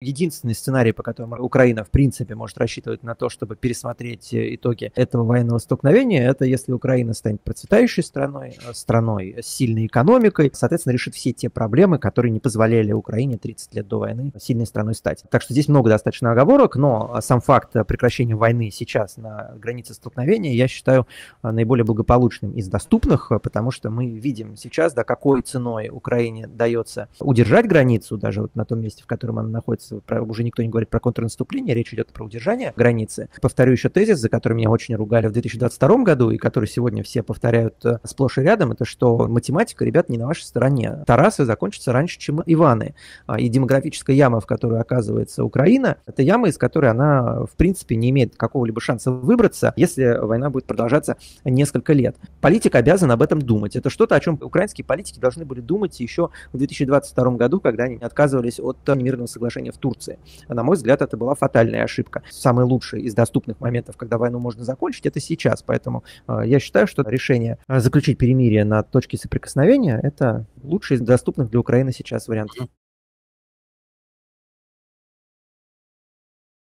Единственный сценарий, по которому Украина, в принципе, может рассчитывать на то, чтобы пересмотреть итоги этого военного столкновения, это если Украина станет процветающей страной, страной с сильной экономикой, соответственно, решит все те проблемы, которые не позволяли Украине 30 лет до войны сильной страной стать. Так что здесь много достаточно оговорок, но сам факт прекращения войны сейчас на границе столкновения я считаю наиболее благополучным из доступных, потому что мы видим сейчас, да, какой ценой Украине дается удержать границу, даже вот на том месте, в котором она находится. Уже никто не говорит про контрнаступление, речь идет про удержание границы. Повторю еще тезис, за который меня очень ругали в 2022 году, и который сегодня все повторяют сплошь и рядом, это что математика, ребят, не на вашей стороне. Тарасы закончатся раньше, чем Иваны. И демографическая яма, в которой оказывается Украина, это яма, из которой она, в принципе, не имеет какого-либо шанса выбраться, если война будет продолжаться несколько лет. Политик обязан об этом думать. Это что-то, о чем украинские политики должны были думать еще в 2022 году, когда они отказывались от мирного соглашения в Турции. На мой взгляд, это была фатальная ошибка. Самый лучший из доступных моментов, когда войну можно закончить, это сейчас. Поэтому я считаю, что решение заключить перемирие на точке соприкосновения — это лучший из доступных для Украины сейчас вариант.